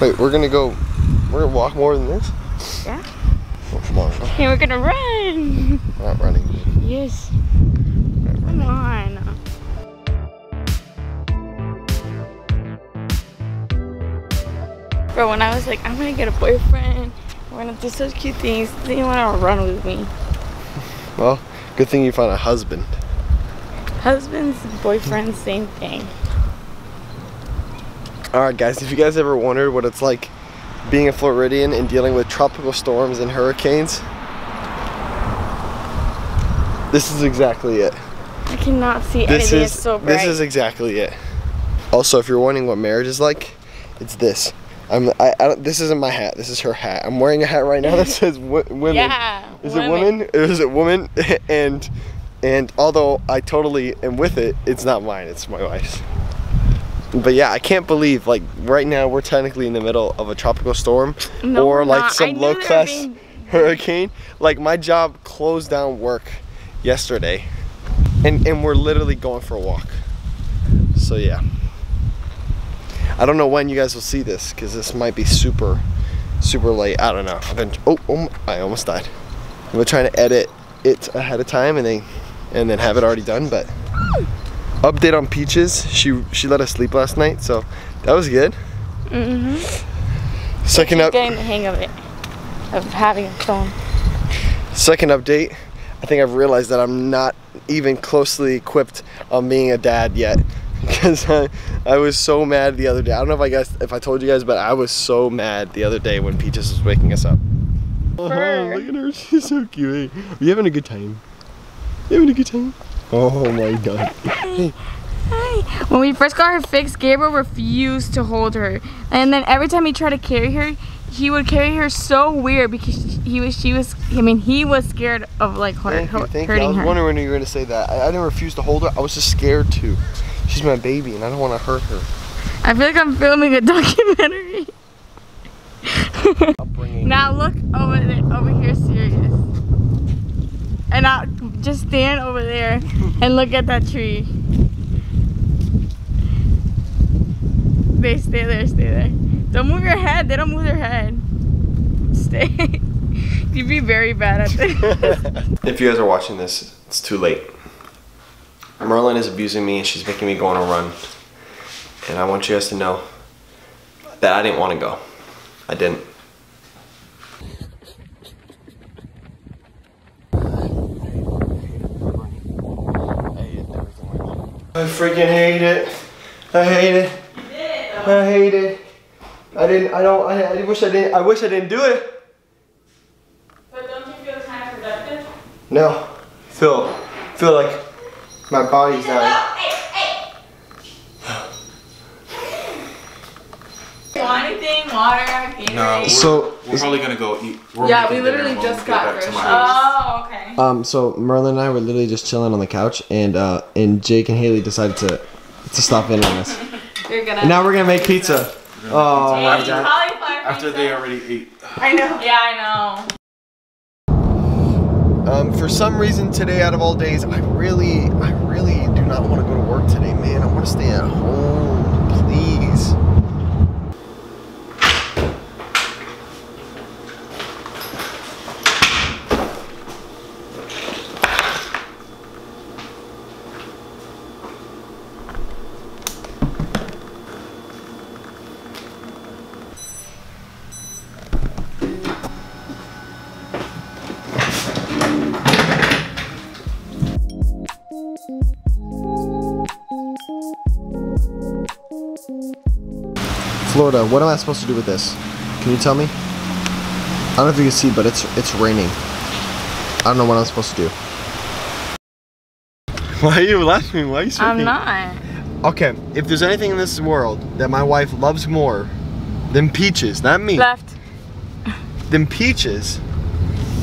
Wait, we're gonna walk more than this? Yeah. Oh, come on. And we're gonna run. We're not running. Yes. Come on. Bro, when I was like, I'm gonna get a boyfriend, we're gonna do such cute things, then you wanna run with me. Well, good thing you found a husband. Husbands, boyfriends, same thing. Alright guys, if you guys ever wondered what it's like being a Floridian and dealing with tropical storms and hurricanes, this is exactly it. I cannot see anything, it's so bright. This is exactly it. Also, if you're wondering what marriage is like, it's this. This isn't my hat, this is her hat. I'm wearing a hat right now that says women. Yeah, Is it women? Is it woman? And although I totally am with it, it's not mine, it's my wife's. But yeah, I can't believe, like, right now we're technically in the middle of a tropical storm. No, or like some low-class hurricane. Like, my job closed down work yesterday. And we're literally going for a walk. So yeah. I don't know when you guys will see this, because this might be super, super late. I don't know. I almost died. We're trying to edit it ahead of time and then have it already done, but... Update on Peaches. She let us sleep last night, so that was good. Mm-hmm. Second up. Getting the hang of it, of having a phone. Second update. I think I've realized that I'm not even closely equipped on being a dad yet, because I was so mad the other day. I don't know if I told you guys, but I was so mad the other day when Peaches was waking us up. Oh, look at her. She's so cute. Are you having a good time? You having a good time? Oh my god. Hey. Hi. When we first got her fixed, Gabriel refused to hold her. And then every time he tried to carry her, he would carry her so weird because he was scared of like hurting her. I was wondering when you were going to say that. I didn't refuse to hold her. I was just scared to. She's my baby and I don't want to hurt her. I feel like I'm filming a documentary. Now look over there, over here, Sirius. And I'll just stand over there and look at that tree. They stay there, stay there. Don't move your head, they don't move their head. Stay. You'd be very bad at this. If you guys are watching this, it's too late. Merlin is abusing me and she's making me go on a run. And I want you guys to know that I didn't want to go. I didn't. I freaking hate it. I hate it. I hate it. I wish I didn't do it. But don't you feel kind of productive? No. Feel like my body's dying. Want anything? Water? No. So we're probably gonna go eat. Yeah, we literally just got fresh. Oh, okay. So Merlin and I were literally just chilling on the couch, and Jake and Haley decided to stop in on us. Now we're gonna make pizza. Oh my god! After they already ate. I know. Yeah, I know. For some reason today, out of all days, I really do not want to go to work today, man. I want to stay at home, please. Florida, what am I supposed to do with this? Can you tell me? I don't know if you can see, but it's raining. I don't know what I'm supposed to do. Why are you laughing? Why are you sweating? I'm not. Okay, if there's anything in this world that my wife loves more than Peaches, not me. Left. Than Peaches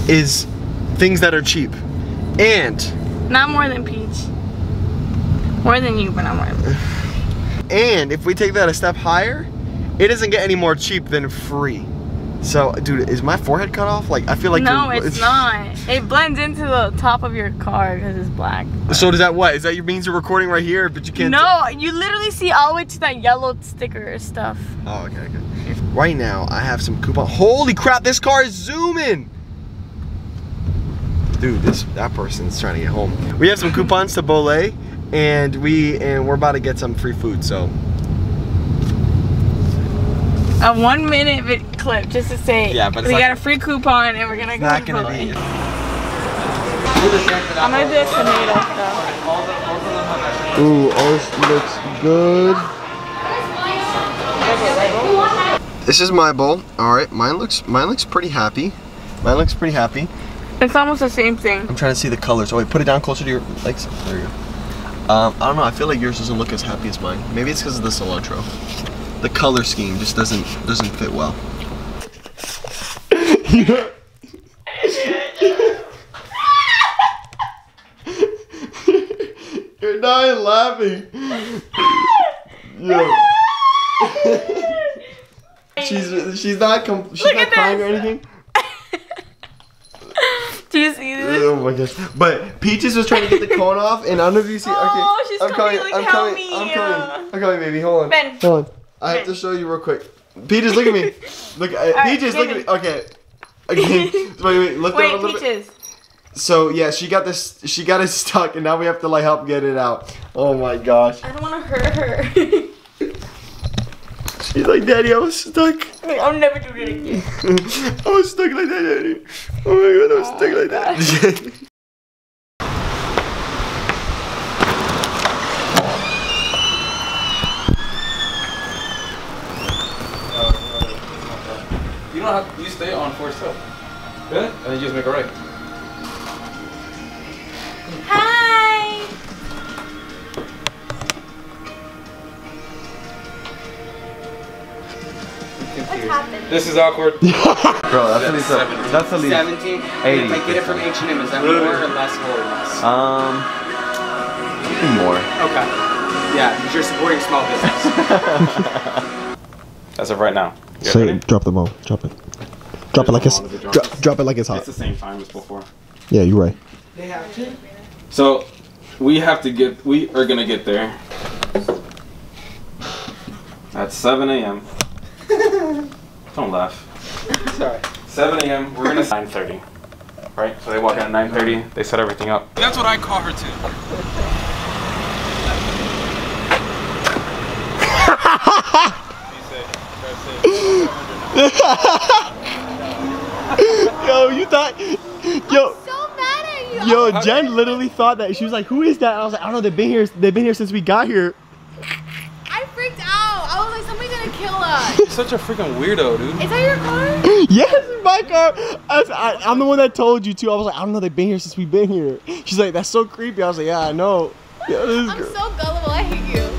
is things that are cheap. And. Not more than Peach. More than you, but not more than you. And if we take that a step higher, it doesn't get any more cheap than free. So, dude, is my forehead cut off? Like, I feel like... No, it's not. It blends into the top of your car because it's black. So does that what? Is that your means you're recording right here, but you can't... No, you literally see all the way to that yellow sticker stuff. Oh, okay, okay. Right now, I have some coupon. Holy crap, this car is zooming! Dude, that person's trying to get home. We have some coupons to Bolé, and we're about to get some free food, so... A 1-minute clip just to say yeah, but we got a free coupon and we're gonna go to Bolé. I'm gonna do a tomato stuff. Ooh, this looks good. This is my bowl. All right, mine looks pretty happy. Mine looks pretty happy. It's almost the same thing. I'm trying to see the colors. Oh wait, put it down closer to your legs. There you go. I don't know. I feel like yours doesn't look as happy as mine. Maybe it's because of the cilantro. The color scheme just doesn't fit well. You're not laughing. Yo. she's not crying or anything. Do you see this? Oh my gosh! But Peaches was trying to get the cone off, and I don't know if you see. Okay, oh, she's I'm coming, baby. Hold on. Ben. Hold on. I have to show you real quick. Peaches, look at me. Look, Peaches, look at me. Okay. Wait, look down a little Peaches. Bit. So yeah, she got this. She got it stuck, and now we have to like help get it out. Oh my gosh. I don't want to hurt her. She's like, Daddy, I was stuck. Wait, I'll never do it again. I was stuck like that, Daddy. Oh my God, I was stuck like that. You don't have to, you stay on for yourself. Really? And you just make it right. Hi! What's happening? This is awkward. Bro, that's at least 17. 80. If I get it from H&M, is that more or less or less? More. Okay. Yeah, because you're supporting small business. As of right now. Say, drop the ball. Drop it. Drop it like it's drop it like it's hot. It's the same time as before. Yeah, you're right. They have to. So we have to get. We are gonna get there at 7 AM Don't laugh. Sorry. 7 AM We're gonna 9:30. Right. So they walk in at 9:30. They set everything up. That's what I call her too. Yo, you thought, yo, I'm so mad at you. Yo, Jen literally thought that. She was like, "Who is that?" And I was like, "I don't know. They've been here since we got here." I freaked out. I was like, "Somebody's gonna kill us." You're such a freaking weirdo, dude. Is that your car? Yes, it's my car. I'm the one that told you too. I was like, "I don't know. They've been here since we've been here." She's like, "That's so creepy." I was like, "Yeah, I know." Yo, I'm so gullible. I hate you.